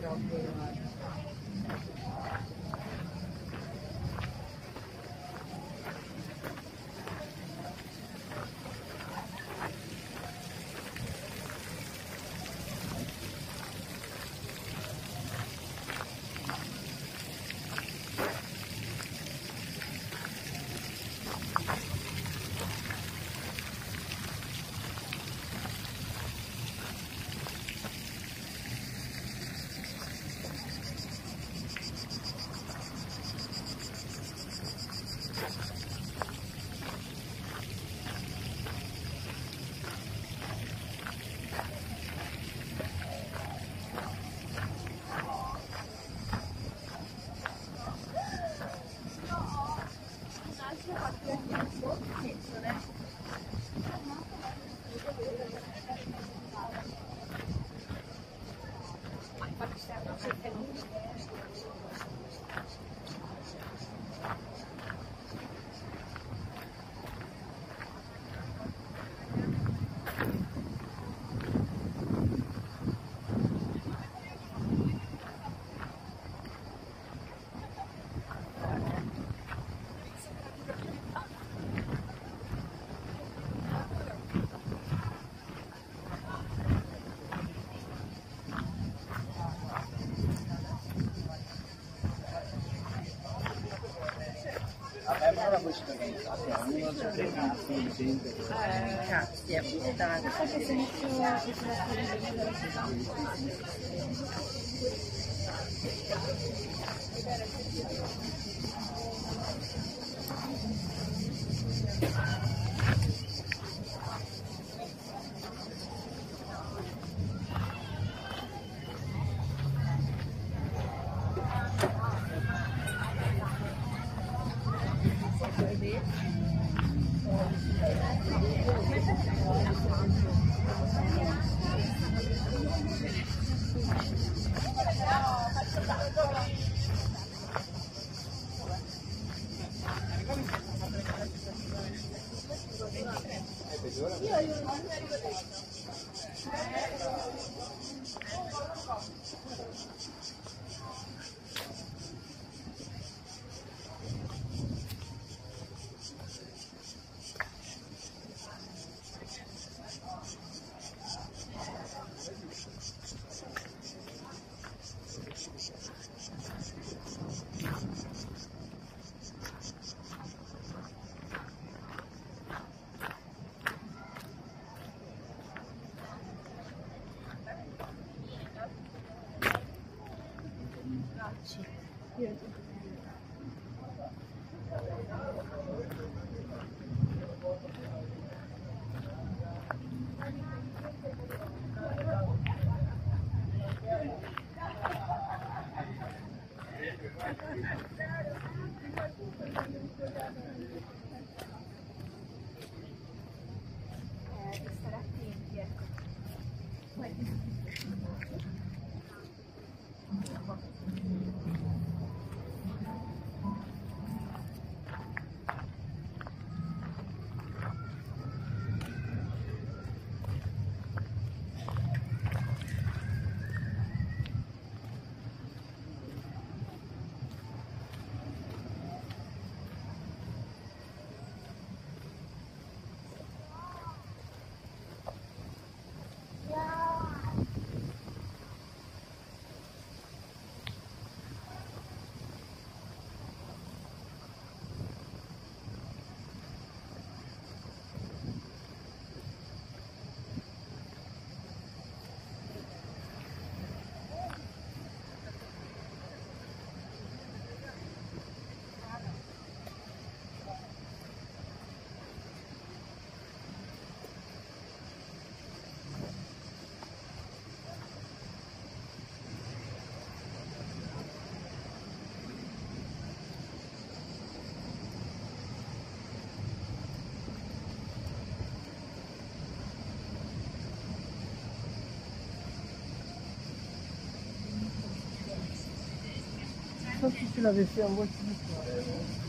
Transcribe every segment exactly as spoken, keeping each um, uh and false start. Crop हो रहा है। Grazie. Non so se ce l'avessi la voce di cuore.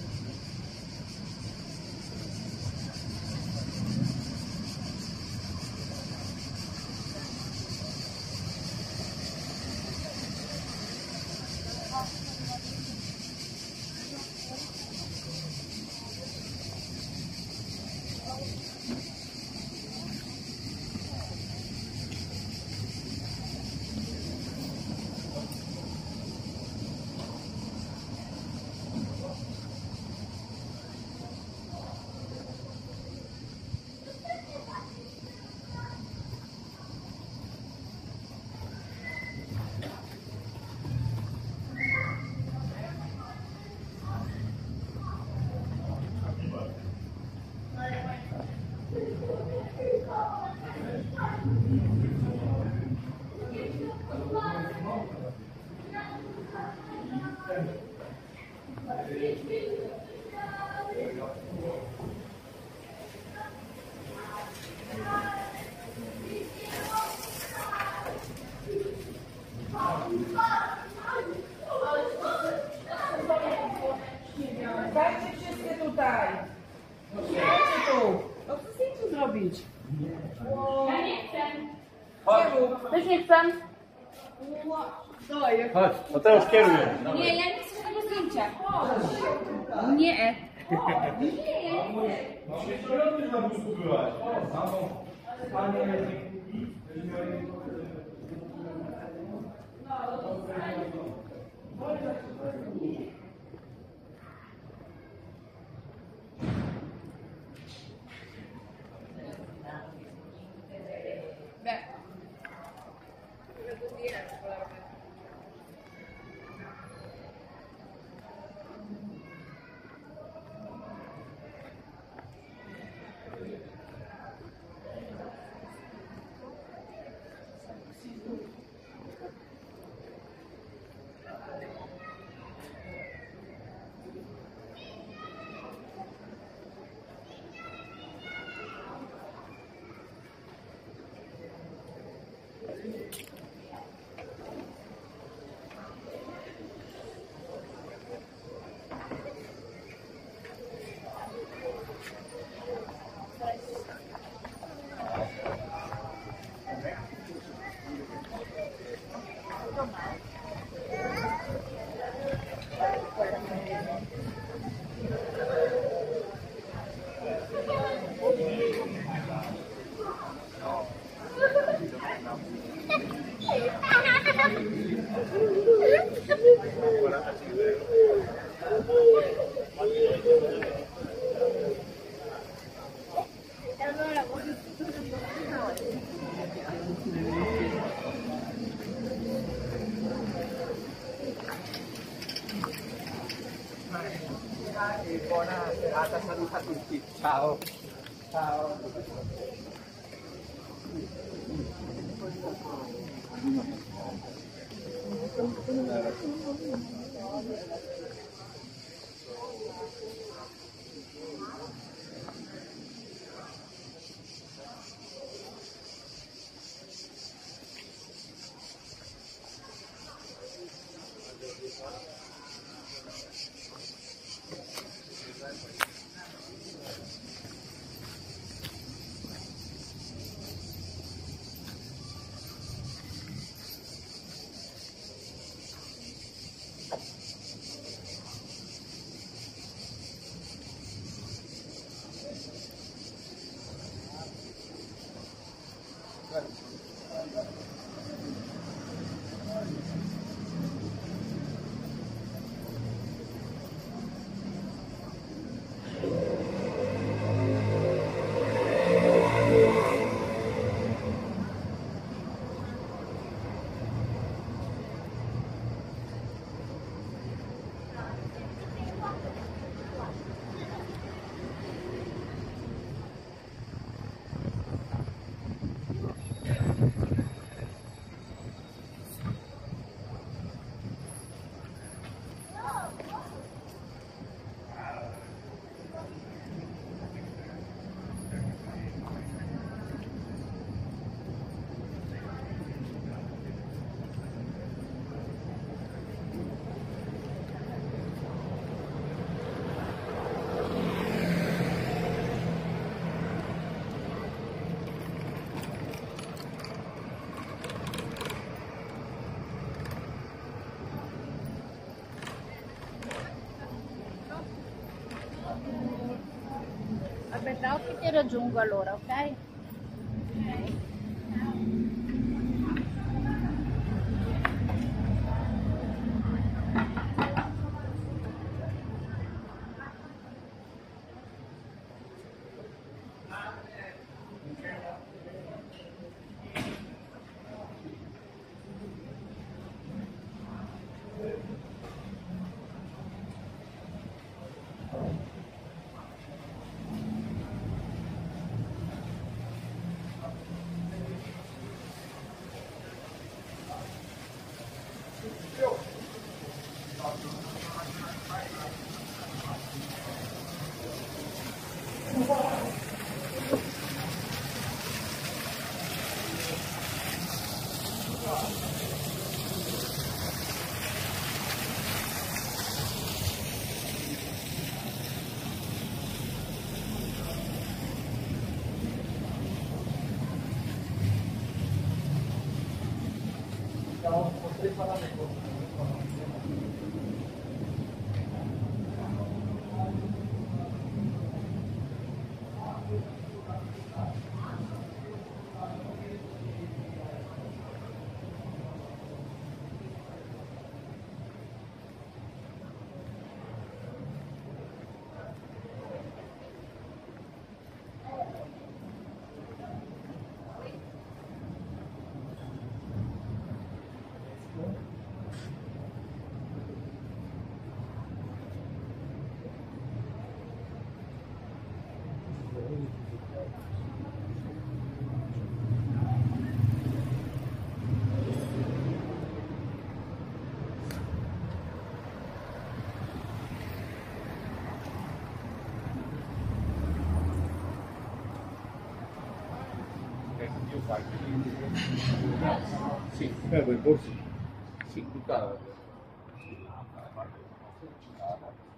Ты же не сам. А ты уж первый. Не, я не сижу сынча. Не. Не. E buona serata, saluta a tutti, ciao, ciao. Aspettavo che ti raggiungo allora, ok? dado por tres parámetros. Sì, per il corso. Sì, tutta la parte.